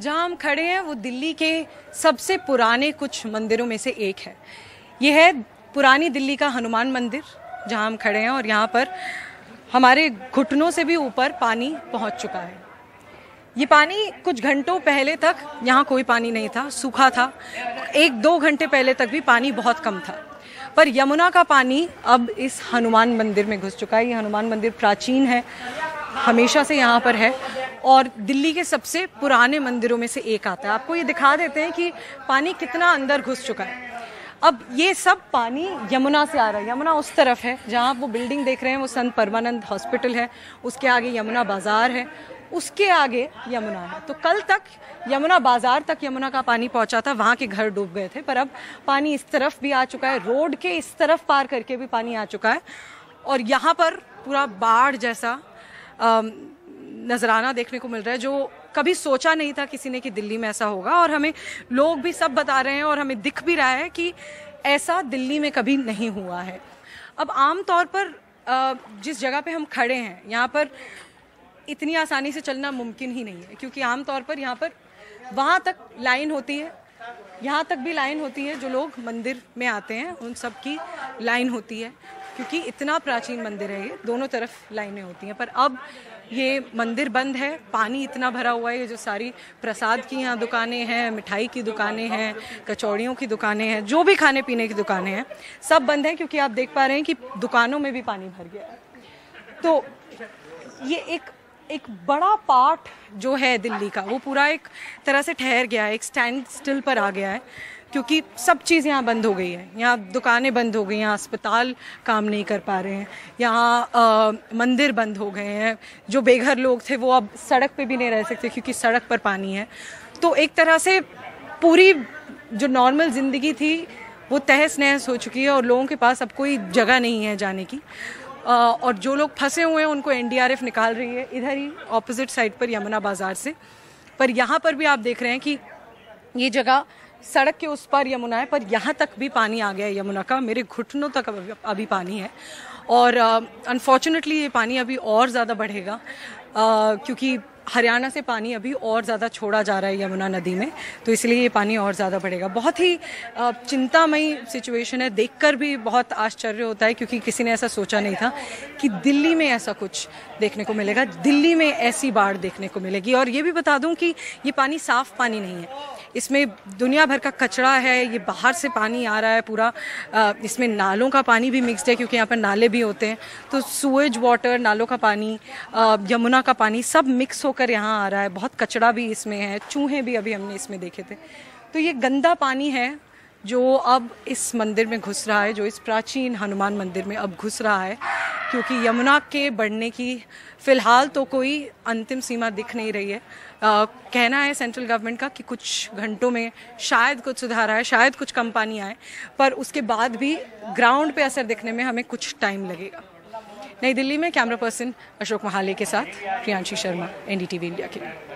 जहां हम खड़े हैं वो दिल्ली के सबसे पुराने कुछ मंदिरों में से एक है। ये है पुरानी दिल्ली का हनुमान मंदिर जहां हम खड़े हैं और यहाँ पर हमारे घुटनों से भी ऊपर पानी पहुंच चुका है। ये पानी कुछ घंटों पहले तक यहाँ कोई पानी नहीं था, सूखा था। एक दो घंटे पहले तक भी पानी बहुत कम था, पर यमुना का पानी अब इस हनुमान मंदिर में घुस चुका है। ये हनुमान मंदिर प्राचीन है, हमेशा से यहाँ पर है और दिल्ली के सबसे पुराने मंदिरों में से एक आता है। आपको ये दिखा देते हैं कि पानी कितना अंदर घुस चुका है। अब ये सब पानी यमुना से आ रहा है। यमुना उस तरफ है, जहाँ आप वो बिल्डिंग देख रहे हैं वो संत परमानंद हॉस्पिटल है, उसके आगे यमुना बाज़ार है, उसके आगे यमुना है। तो कल तक यमुना बाज़ार तक यमुना का पानी पहुंचा था, वहाँ के घर डूब गए थे, पर अब पानी इस तरफ भी आ चुका है, रोड के इस तरफ पार करके भी पानी आ चुका है। और यहाँ पर पूरा बाढ़ जैसा नजराना देखने को मिल रहा है, जो कभी सोचा नहीं था किसी ने कि दिल्ली में ऐसा होगा। और हमें लोग भी सब बता रहे हैं और हमें दिख भी रहा है कि ऐसा दिल्ली में कभी नहीं हुआ है। अब आमतौर पर जिस जगह पे हम खड़े हैं यहाँ पर इतनी आसानी से चलना मुमकिन ही नहीं है, क्योंकि आमतौर पर यहाँ पर वहाँ तक लाइन होती है, यहाँ तक भी लाइन होती है। जो लोग मंदिर में आते हैं उन सब की लाइन होती है, क्योंकि इतना प्राचीन मंदिर है, ये दोनों तरफ लाइनें होती हैं। पर अब ये मंदिर बंद है, पानी इतना भरा हुआ है। ये जो सारी प्रसाद की यहाँ दुकानें हैं, मिठाई की दुकानें हैं, कचौड़ियों की दुकानें हैं, जो भी खाने पीने की दुकानें हैं सब बंद हैं, क्योंकि आप देख पा रहे हैं कि दुकानों में भी पानी भर गया है। तो ये एक बड़ा पार्ट जो है दिल्ली का वो पूरा एक तरह से ठहर गया है, एक स्टैंड स्टिल पर आ गया है, क्योंकि सब चीज़ यहाँ बंद हो गई है। यहाँ दुकानें बंद हो गई हैं, अस्पताल काम नहीं कर पा रहे हैं, यहाँ मंदिर बंद हो गए हैं। जो बेघर लोग थे वो अब सड़क पे भी नहीं रह सकते, क्योंकि सड़क पर पानी है। तो एक तरह से पूरी जो नॉर्मल ज़िंदगी थी वो तहस नहस हो चुकी है और लोगों के पास अब कोई जगह नहीं है जाने की। और जो लोग फंसे हुए हैं उनको NDRF निकाल रही है, इधर ही ऑपोजिट साइड पर यमुना बाज़ार से। पर यहाँ पर भी आप देख रहे हैं कि ये जगह सड़क के उस पर यमुना है, पर यहाँ तक भी पानी आ गया है यमुना का। मेरे घुटनों तक अभी पानी है और अनफॉर्चुनेटली ये पानी अभी और ज़्यादा बढ़ेगा, क्योंकि हरियाणा से पानी अभी और ज़्यादा छोड़ा जा रहा है यमुना नदी में, तो इसलिए ये पानी और ज़्यादा बढ़ेगा। बहुत ही चिंतामयी सिचुएशन है, देखकर भी बहुत आश्चर्य होता है, क्योंकि किसी ने ऐसा सोचा नहीं था कि दिल्ली में ऐसा कुछ देखने को मिलेगा, दिल्ली में ऐसी बाढ़ देखने को मिलेगी। और ये भी बता दूं कि ये पानी साफ पानी नहीं है, इसमें दुनिया भर का कचरा है, ये बाहर से पानी आ रहा है पूरा। इसमें नालों का पानी भी मिक्स्ड है, क्योंकि यहाँ पर नाले भी होते हैं, तो सूएज वाटर, नालों का पानी, यमुना का पानी सब मिक्स होकर यहाँ आ रहा है। बहुत कचरा भी इसमें है, चूहे भी अभी हमने इसमें देखे थे। तो ये गंदा पानी है जो अब इस मंदिर में घुस रहा है, जो इस प्राचीन हनुमान मंदिर में अब घुस रहा है, क्योंकि यमुना के बढ़ने की फ़िलहाल तो कोई अंतिम सीमा दिख नहीं रही है। कहना है सेंट्रल गवर्नमेंट का कि कुछ घंटों में शायद कुछ सुधार आए, शायद कुछ कम पानी आए, पर उसके बाद भी ग्राउंड पे असर दिखने में हमें कुछ टाइम लगेगा। नई दिल्ली में कैमरा पर्सन अशोक महाले के साथ प्रियांशु शर्मा, NDTV इंडिया के लिए।